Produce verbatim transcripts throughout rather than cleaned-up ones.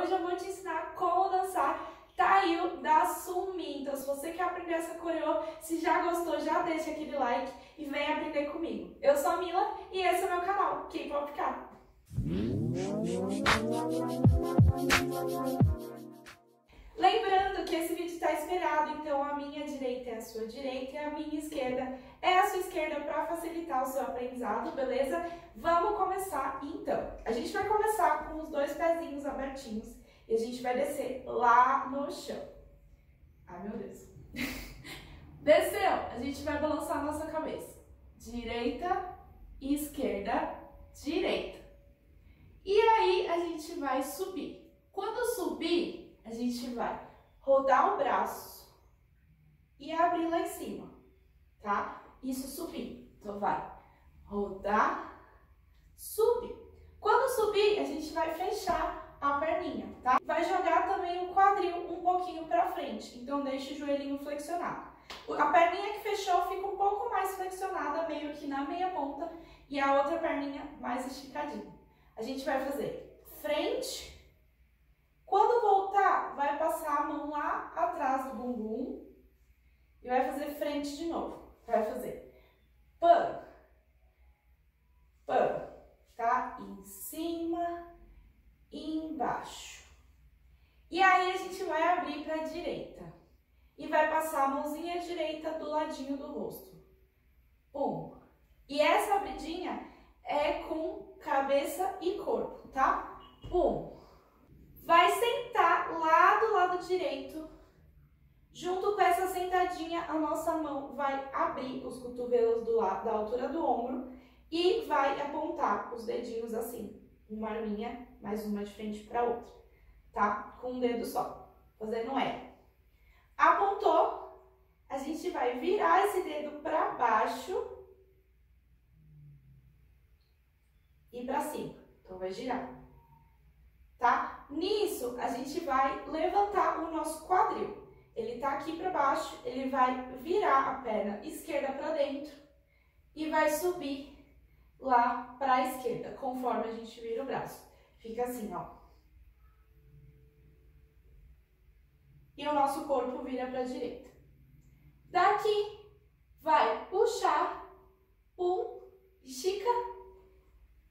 hoje eu vou te ensinar como dançar TAIL da Sunmi. Então, se você quer aprender essa coreô, se já gostou, já deixa aquele like e vem aprender comigo. Eu sou a Mila e esse é o meu canal, KpopK. Lembrando que esse vídeo está espelhado, então a minha direita é a sua direita e a minha esquerda é a sua esquerda para facilitar o seu aprendizado, beleza? Vamos começar então. A gente vai começar com os dois pezinhos abertinhos e a gente vai descer lá no chão. Ai, meu Deus. Desceu, a gente vai balançar a nossa cabeça. Direita, esquerda, direita. E aí a gente vai subir. Quando subir, a gente vai rodar o braço e abrir lá em cima, tá? Isso subir. Então, vai rodar, subir. Quando subir, a gente vai fechar a perninha, tá? Vai jogar também o quadril um pouquinho pra frente. Então, deixa o joelhinho flexionado. A perninha que fechou fica um pouco mais flexionada, meio que na meia ponta. E a outra perninha mais esticadinha. A gente vai fazer frente... Quando voltar, vai passar a mão lá atrás do bumbum e vai fazer frente de novo. Vai fazer pan, pan, tá? Em cima, embaixo. E aí a gente vai abrir para a direita e vai passar a mãozinha direita do ladinho do rosto. Um. E essa abridinha é com cabeça e corpo, tá? Um. Vai sentar lá do lado direito, junto com essa sentadinha, a nossa mão vai abrir os cotovelos do lado, da altura do ombro e vai apontar os dedinhos assim, uma arminha, mais uma de frente para outra, tá? Com um dedo só, fazendo E. Apontou, a gente vai virar esse dedo para baixo e para cima, então vai girar. Tá? Nisso, a gente vai levantar o nosso quadril. Ele tá aqui para baixo, ele vai virar a perna esquerda para dentro e vai subir lá para a esquerda, conforme a gente vira o braço. Fica assim, ó. E o nosso corpo vira para a direita. Daqui, vai puxar, um, estica,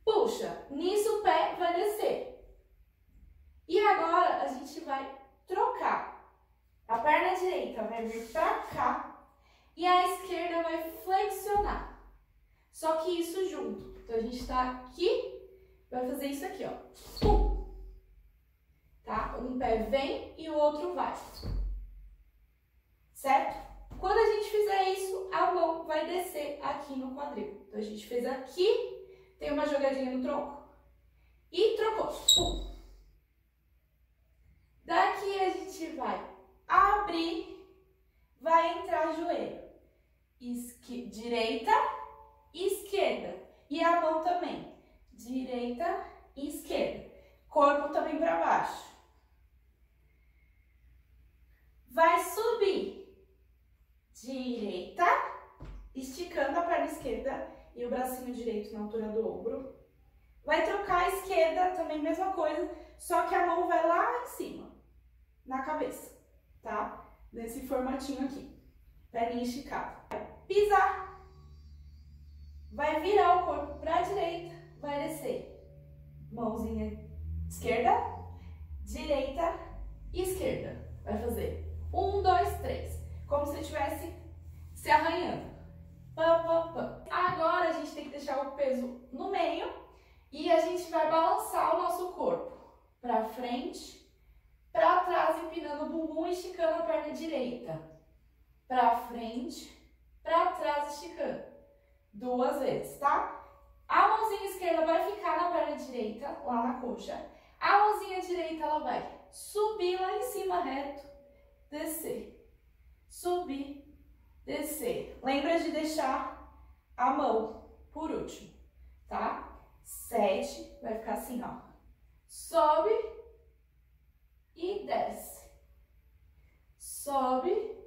puxa. Nisso, o pé vai descer. E agora, a gente vai trocar. A perna direita vai vir pra cá e a esquerda vai flexionar. Só que isso junto. Então, a gente tá aqui, vai fazer isso aqui, ó. Pum. Tá? Um pé vem e o outro vai. Certo? Quando a gente fizer isso, a mão vai descer aqui no quadril. Então, a gente fez aqui, tem uma jogadinha no tronco e trocou. Pum. Daqui a gente vai abrir, vai entrar joelho, Esque- direita, esquerda. E a mão também, direita e esquerda. Corpo também para baixo. Vai subir, direita, esticando a perna esquerda e o bracinho direito na altura do ombro. Vai trocar a esquerda, também mesma coisa, só que a mão vai lá em cima. Na cabeça, tá? Nesse formatinho aqui. Perninha esticada. Vai pisar. Vai virar o corpo pra direita. Vai descer. Mãozinha esquerda, direita, esquerda. Vai fazer um, dois, três. Como se estivesse se arranhando. Pam, pam, pam. Agora a gente tem que deixar o peso no meio e a gente vai balançar o nosso corpo pra frente. Pra trás, empinando o bumbum e esticando a perna direita. Pra frente, pra trás, esticando. Duas vezes, tá? A mãozinha esquerda vai ficar na perna direita, lá na coxa. A mãozinha direita, ela vai subir lá em cima, reto. Descer. Subir. Descer. Lembra de deixar a mão por último, tá? Sete. Vai ficar assim, ó. Sobe. E desce. Sobe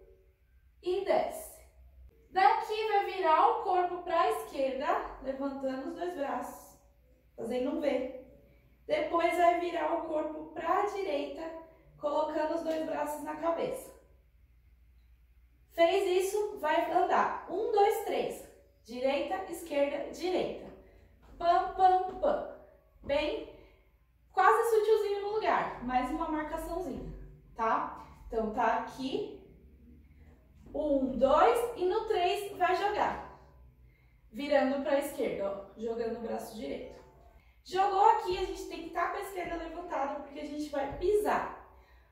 e desce. Daqui vai virar o corpo para a esquerda, levantando os dois braços, fazendo um V. Depois vai virar o corpo para a direita, colocando os dois braços na cabeça. Fez isso, vai andar. Um, dois, três. Direita, esquerda, direita. Pam, pam, pam. Bem, quase sutilzinho no lugar. Mais uma marcaçãozinha, tá? Então tá aqui. Um, dois e no três vai jogar. Virando para a esquerda, ó. Jogando o braço direito. Jogou aqui, a gente tem que estar com a esquerda levantada, porque a gente vai pisar.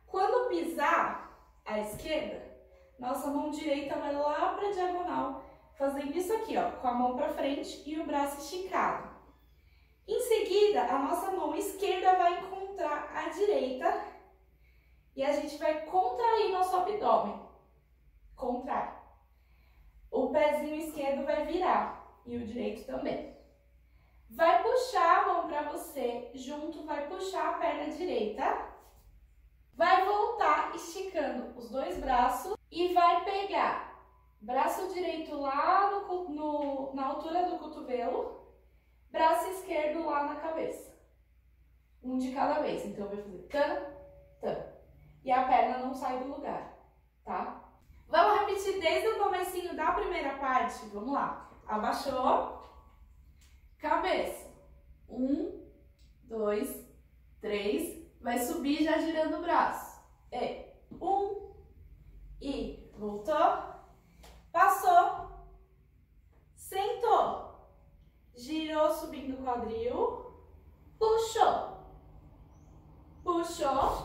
Quando pisar a esquerda, nossa mão direita vai lá para a diagonal, fazendo isso aqui, ó, com a mão para frente e o braço esticado. Em seguida, a nossa mão esquerda vai encontrar a direita e a gente vai contrair nosso abdômen. Contrai. O pezinho esquerdo vai virar e o direito também. Vai puxar a mão para você, junto, vai puxar a perna direita. Vai voltar esticando os dois braços e vai pegar braço direito lá no, no, na altura do cotovelo, braço esquerdo lá na cabeça. Um de cada vez. Então, vai fazer tan, tan. E a perna não sai do lugar, tá? Vamos repetir desde o comecinho da primeira parte? Vamos lá. Abaixou. Cabeça, um, dois, três, vai subir já girando o braço, e um, e voltou, passou, sentou, girou subindo o quadril, puxou, puxou,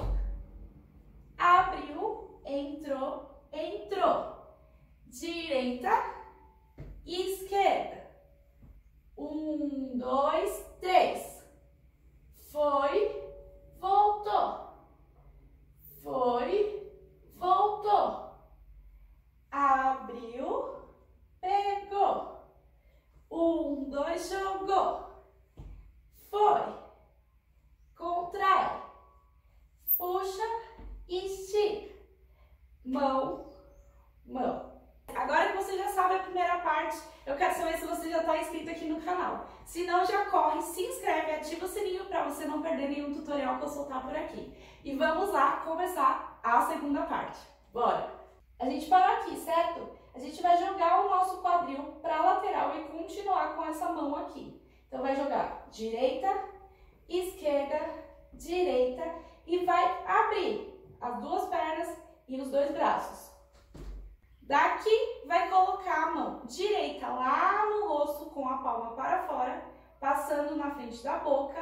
abriu, entrou, entrou, direita, esquerda. Um, dois, três. Foi, voltou. Foi, voltou. Abriu, pegou. Um, dois, jogou. Foi. Contrai. Puxa, estica. Mão, mão. Agora que você já sabe a primeira parte, eu quero saber se você já está inscrito aqui no canal. Se não, já corre, se inscreve, ativa o sininho para você não perder nenhum tutorial que eu soltar por aqui. E vamos lá começar a segunda parte. Bora! A gente parou aqui, certo? A gente vai jogar o nosso quadril para a lateral e continuar com essa mão aqui. Então vai jogar direita, esquerda, direita e vai abrir as duas pernas e os dois braços. Daqui, vai colocar a mão direita lá no rosto com a palma para fora, passando na frente da boca,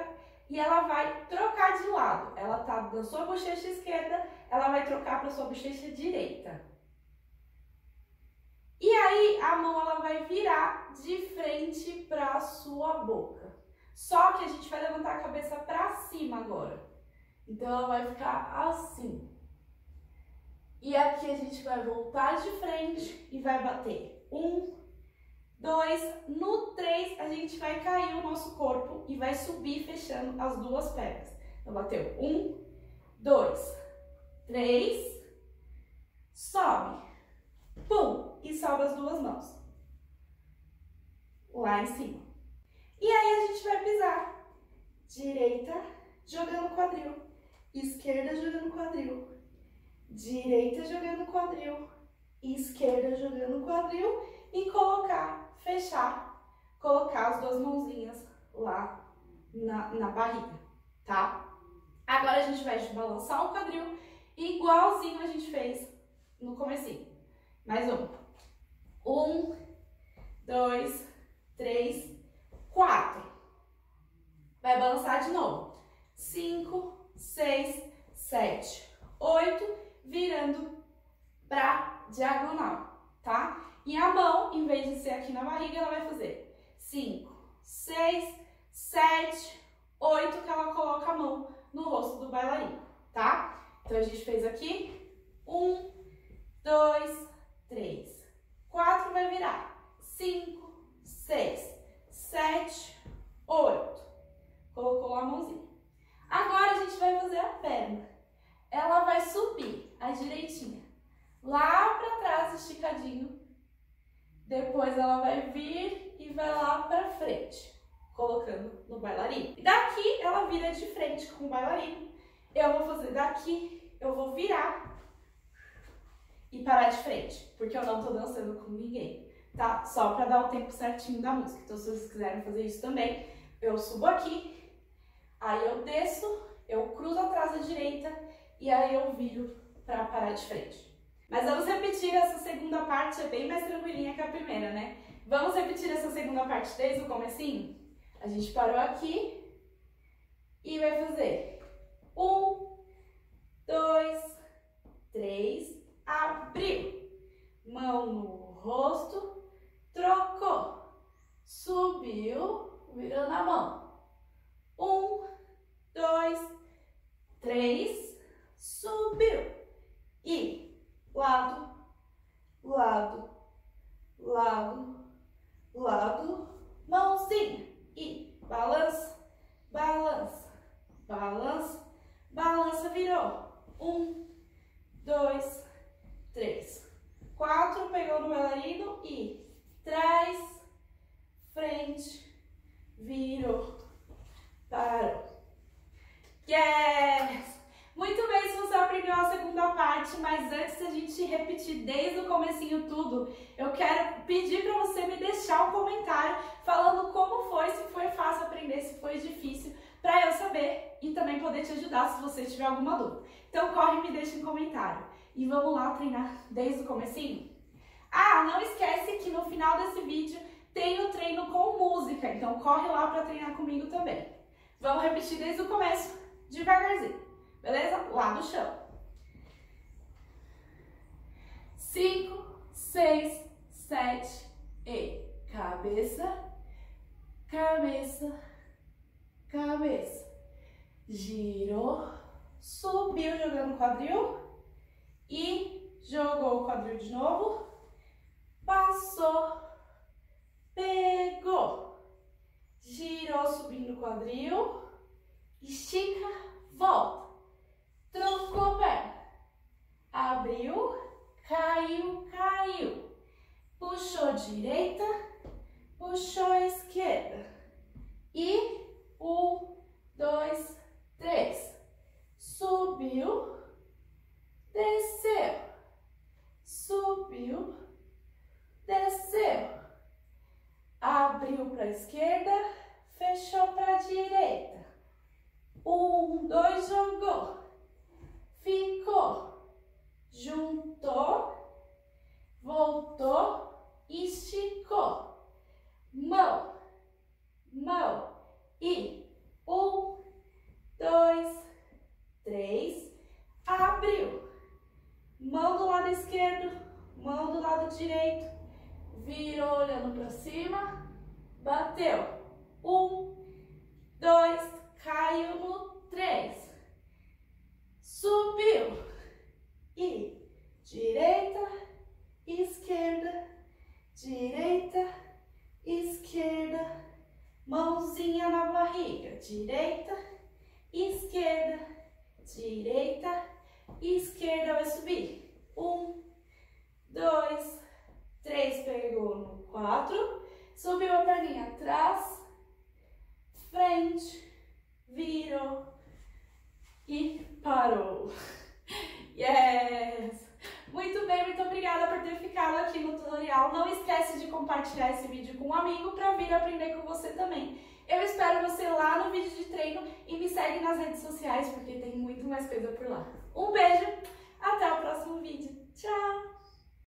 e ela vai trocar de lado. Ela tá da sua bochecha esquerda, ela vai trocar para sua bochecha direita. E aí, a mão ela vai virar de frente para a sua boca. Só que a gente vai levantar a cabeça para cima agora. Então, ela vai ficar assim. E aqui a gente vai voltar de frente e vai bater um, dois, no três a gente vai cair o nosso corpo e vai subir fechando as duas pernas. Então bateu um, dois, três, sobe, pum, e sobe as duas mãos. Lá em cima. E aí a gente vai pisar. Direita, jogando quadril. Esquerda, jogando quadril. Direita jogando quadril, esquerda jogando quadril e colocar, fechar, colocar as duas mãozinhas lá na, na barriga, tá? Agora a gente vai balançar o quadril igualzinho a gente fez no comecinho. Mais um. Um, dois, três, quatro. Vai balançar de novo. Cinco, seis, sete, oito. Virando pra diagonal, tá? E a mão, em vez de ser aqui na barriga, ela vai fazer cinco, seis, sete, oito, que ela coloca a mão no rosto do bailarino, tá? Então, a gente fez aqui, um, dois, três, quatro, vai virar, cinco, seis, sete, oito, colocou a mãozinha. Agora, a gente vai fazer a perna. Ela vai subir a direitinha, lá pra trás, esticadinho. Depois ela vai vir e vai lá pra frente. colocando no bailarino. E daqui ela vira de frente com o bailarino. Eu vou fazer daqui, eu vou virar e parar de frente, porque eu não tô dançando com ninguém, tá? Só pra dar o tempo certinho da música. Então se vocês quiserem fazer isso também, eu subo aqui, aí eu desço, eu cruzo atrás da direita e aí eu viro pra parar de frente. Mas vamos repetir essa segunda parte, é bem mais tranquilinha que a primeira, né? Vamos repetir essa segunda parte desde o comecinho? A gente parou aqui e vai fazer um, dois, três, abriu, mão no rosto, trocou, subiu, virou na mão, um, dois, três, subiu e lado, lado, lado, lado, mãozinha e balança, balança, balança, balança, virou, um, dois, três, quatro, pegou no bailarino e trás, frente, virou, parou. Yes! Muito bem, se você aprendeu a segunda parte, mas antes da gente repetir desde o comecinho tudo, eu quero pedir para você me deixar um comentário falando como foi, se foi fácil aprender, se foi difícil, para eu saber e também poder te ajudar se você tiver alguma dúvida. Então corre e me deixa um comentário. E vamos lá treinar desde o comecinho? Ah, não esquece que no final desse vídeo tem o treino com música, então corre lá para treinar comigo também. Vamos repetir desde o começo, devagarzinho. Beleza? Lá no chão. cinco, seis, sete e cabeça, cabeça, cabeça. Girou, subiu jogando o quadril e jogou o quadril de novo. Passou, pegou, girou subindo o quadril, estica, volta. Trocou perna, abriu, caiu, caiu, puxou direita, puxou esquerda e um, dois, três, subiu, desceu, subiu, desceu, abriu para a esquerda, fechou para a direita, um, dois, jogou. Ficou, juntou, voltou, esticou, mão, mão e um, dois, três, abriu, mão do lado esquerdo, mão do lado direito, virou olhando para cima, bateu, um, dois, caiu no três. Subiu e direita, esquerda, direita, esquerda, mãozinha na barriga, direita, esquerda, direita, esquerda, vai subir. Um, dois, três, pegou no quatro, subiu a perninha atrás, frente, virou. E parou. Yes! Muito bem, muito obrigada por ter ficado aqui no tutorial. Não esquece de compartilhar esse vídeo com um amigo para vir aprender com você também. Eu espero você lá no vídeo de treino e me segue nas redes sociais porque tem muito mais coisa por lá. Um beijo